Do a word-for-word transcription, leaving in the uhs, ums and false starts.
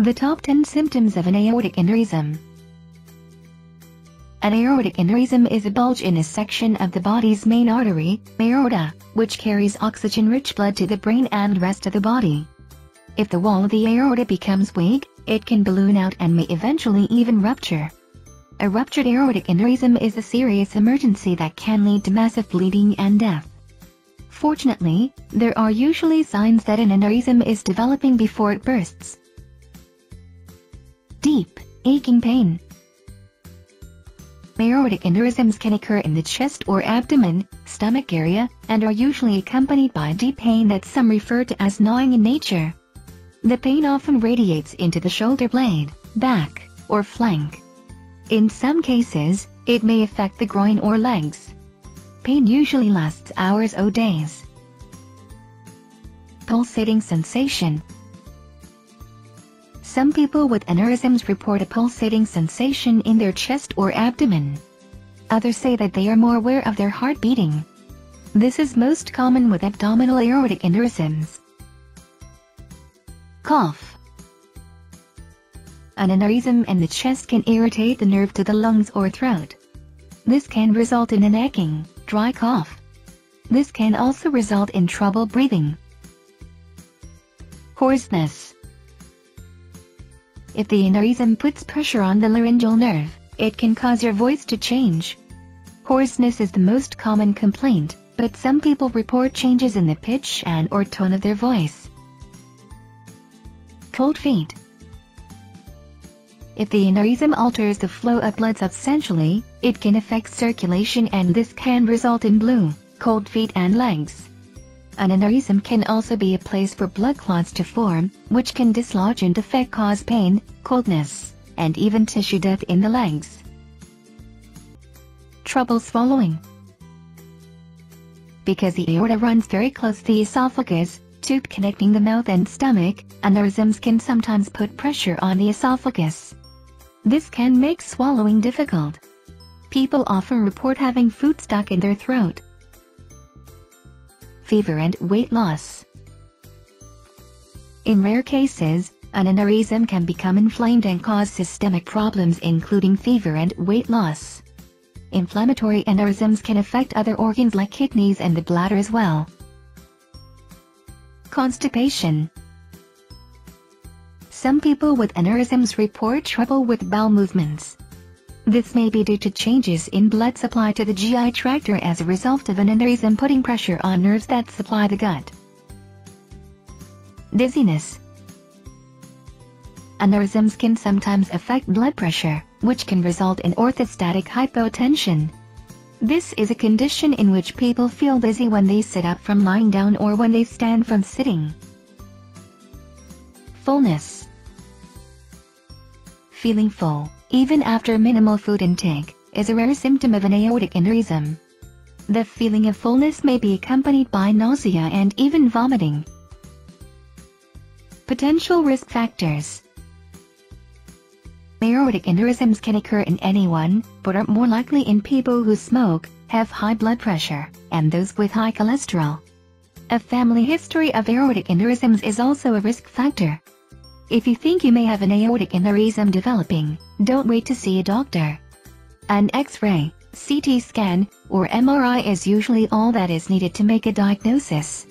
The top ten symptoms of an aortic aneurysm. An aortic aneurysm is a bulge in a section of the body's main artery, aorta, which carries oxygen-rich blood to the brain and rest of the body. If the wall of the aorta becomes weak, it can balloon out and may eventually even rupture. A ruptured aortic aneurysm is a serious emergency that can lead to massive bleeding and death. Fortunately, there are usually signs that an aneurysm is developing before it bursts. Deep, aching pain. Aortic aneurysms can occur in the chest or abdomen, stomach area, and are usually accompanied by deep pain that some refer to as gnawing in nature. The pain often radiates into the shoulder blade, back, or flank. In some cases, it may affect the groin or legs. Pain usually lasts hours or days. Pulsating sensation. Some people with aneurysms report a pulsating sensation in their chest or abdomen. Others say that they are more aware of their heart beating. This is most common with abdominal aortic aneurysms. Cough. An aneurysm in the chest can irritate the nerve to the lungs or throat. This can result in an aching, dry cough. This can also result in trouble breathing. Hoarseness. If the aneurysm puts pressure on the laryngeal nerve, it can cause your voice to change. Hoarseness is the most common complaint, but some people report changes in the pitch and or tone of their voice. Cold feet. If the aneurysm alters the flow of blood substantially, it can affect circulation and this can result in blue, cold feet and legs. An aneurysm can also be a place for blood clots to form, which can dislodge and affect cause pain, coldness, and even tissue death in the legs. Trouble swallowing. Because the aorta runs very close to the esophagus, tube connecting the mouth and stomach, aneurysms can sometimes put pressure on the esophagus. This can make swallowing difficult. People often report having food stuck in their throat. Fever and weight loss. In rare cases, an aneurysm can become inflamed and cause systemic problems including fever and weight loss. Inflammatory aneurysms can affect other organs like kidneys and the bladder as well. Constipation. Some people with aneurysms report trouble with bowel movements. This may be due to changes in blood supply to the G I tract or as a result of an aneurysm putting pressure on nerves that supply the gut. Dizziness. Aneurysms can sometimes affect blood pressure, which can result in orthostatic hypotension. This is a condition in which people feel dizzy when they sit up from lying down or when they stand from sitting. Fullness. Feeling full, even after minimal food intake, is a rare symptom of an aortic aneurysm. The feeling of fullness may be accompanied by nausea and even vomiting. Potential risk factors. Aortic aneurysms can occur in anyone, but are more likely in people who smoke, have high blood pressure, and those with high cholesterol. A family history of aortic aneurysms is also a risk factor. If you think you may have an aortic aneurysm developing, don't wait to see a doctor. An X-ray, C T scan, or M R I is usually all that is needed to make a diagnosis.